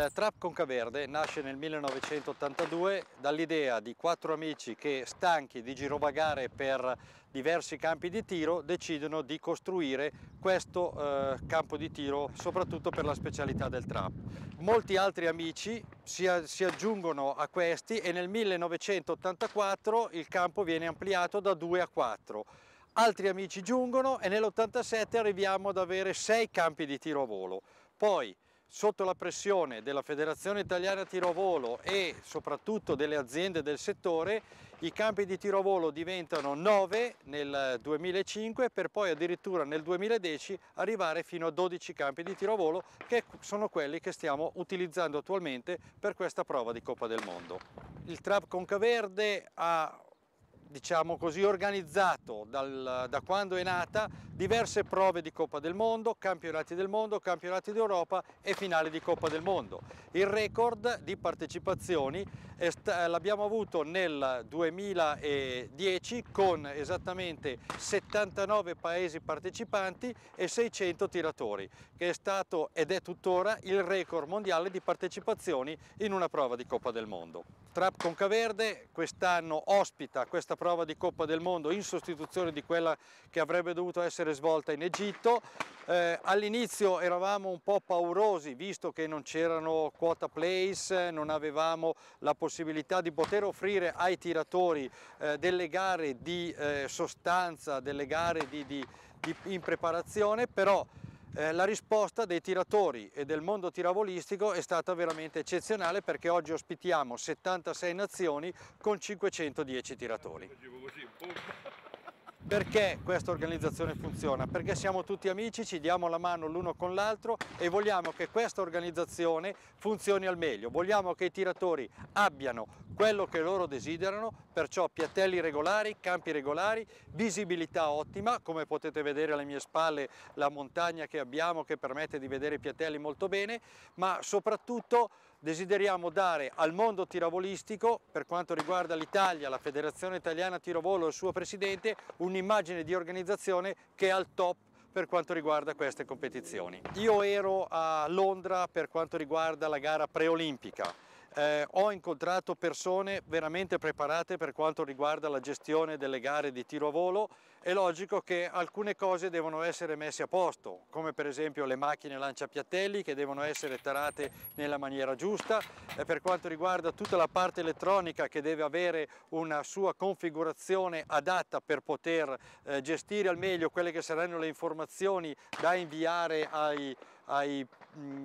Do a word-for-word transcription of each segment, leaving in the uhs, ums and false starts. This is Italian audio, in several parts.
Il Trap Concaverde nasce nel millenovecentottantadue dall'idea di quattro amici che, stanchi di girovagare per diversi campi di tiro, decidono di costruire questo eh, campo di tiro soprattutto per la specialità del trap. Molti altri amici si, si aggiungono a questi e nel millenovecentottantaquattro il campo viene ampliato da due a quattro. Altri amici giungono e nell'ottantasette arriviamo ad avere sei campi di tiro a volo. Poi, sotto la pressione della Federazione Italiana Tiro a Volo e soprattutto delle aziende del settore, i campi di tiro a volo diventano nove nel duemilacinque per poi addirittura nel duemiladieci arrivare fino a dodici campi di tiro a volo, che sono quelli che stiamo utilizzando attualmente per questa prova di Coppa del Mondo. Il Trap Concaverde ha, diciamo così, organizzato dal, da quando è nata diverse prove di Coppa del Mondo, campionati del mondo, campionati d'Europa e finali di Coppa del Mondo. Il record di partecipazioni l'abbiamo avuto nel duemiladieci con esattamente settantanove paesi partecipanti e seicento tiratori, che è stato ed è tuttora il record mondiale di partecipazioni in una prova di Coppa del Mondo. Trap Concaverde quest'anno ospita questa prova di Coppa del Mondo in sostituzione di quella che avrebbe dovuto essere svolta in Egitto. Eh, all'inizio eravamo un po' paurosi, visto che non c'erano quota place, non avevamo la possibilità di poter offrire ai tiratori eh, delle gare di eh, sostanza, delle gare di, di, di, in preparazione, però Eh, la risposta dei tiratori e del mondo tiravolistico è stata veramente eccezionale, perché oggi ospitiamo settantasei nazioni con cinquecentodieci tiratori. Perché questa organizzazione funziona? Perché siamo tutti amici, ci diamo la mano l'uno con l'altro e vogliamo che questa organizzazione funzioni al meglio. Vogliamo che i tiratori abbiano quello che loro desiderano, perciò piattelli regolari, campi regolari, visibilità ottima, come potete vedere alle mie spalle la montagna che abbiamo che permette di vedere i piattelli molto bene, ma soprattutto desideriamo dare al mondo tiravolistico, per quanto riguarda l'Italia, la Federazione Italiana Tiro a Volo e il suo presidente, un'immagine di organizzazione che è al top per quanto riguarda queste competizioni. Io ero a Londra per quanto riguarda la gara preolimpica. Eh, ho incontrato persone veramente preparate per quanto riguarda la gestione delle gare di tiro a volo. È logico che alcune cose devono essere messe a posto, come per esempio le macchine lanciapiattelli che devono essere tarate nella maniera giusta, eh, per quanto riguarda tutta la parte elettronica che deve avere una sua configurazione adatta per poter eh, gestire al meglio quelle che saranno le informazioni da inviare ai ai,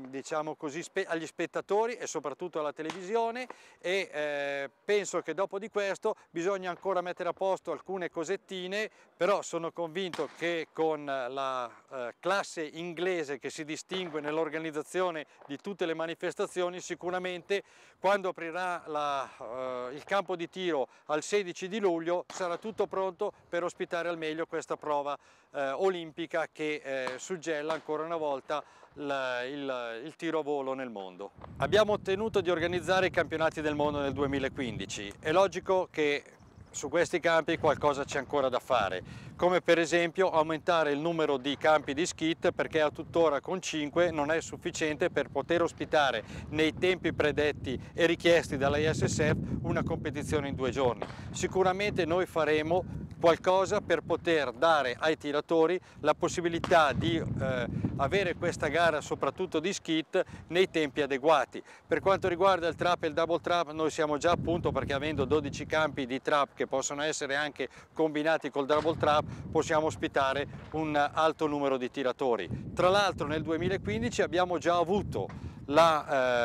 diciamo così, agli spettatori e soprattutto alla televisione. E eh, penso che dopo di questo bisogna ancora mettere a posto alcune cosettine, però sono convinto che con la eh, classe inglese che si distingue nell'organizzazione di tutte le manifestazioni, sicuramente quando aprirà la, eh, il campo di tiro al sedici di luglio sarà tutto pronto per ospitare al meglio questa prova eh, olimpica che eh, suggella ancora una volta La, il, il tiro a volo nel mondo. Abbiamo ottenuto di organizzare i campionati del mondo nel duemilaquindici. È logico che su questi campi qualcosa c'è ancora da fare, come per esempio aumentare il numero di campi di skit, perché a tuttora con cinque non è sufficiente per poter ospitare nei tempi predetti e richiesti dalla I S S F una competizione in due giorni. Sicuramente noi faremo qualcosa per poter dare ai tiratori la possibilità di eh, avere questa gara soprattutto di skit nei tempi adeguati. Per quanto riguarda il trap e il double trap, noi siamo già a punto, perché avendo dodici campi di trap che possono essere anche combinati col double trap possiamo ospitare un alto numero di tiratori. Tra l'altro nel duemilaquindici abbiamo già avuto la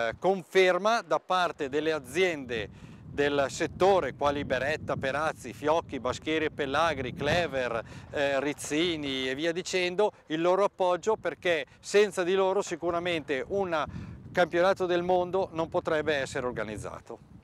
eh, conferma da parte delle aziende del settore quali Beretta, Perazzi, Fiocchi, Baschieri e Pellagri, Clever, eh, Rizzini e via dicendo, il loro appoggio, perché senza di loro sicuramente un campionato del mondo non potrebbe essere organizzato.